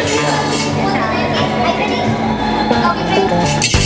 I'll be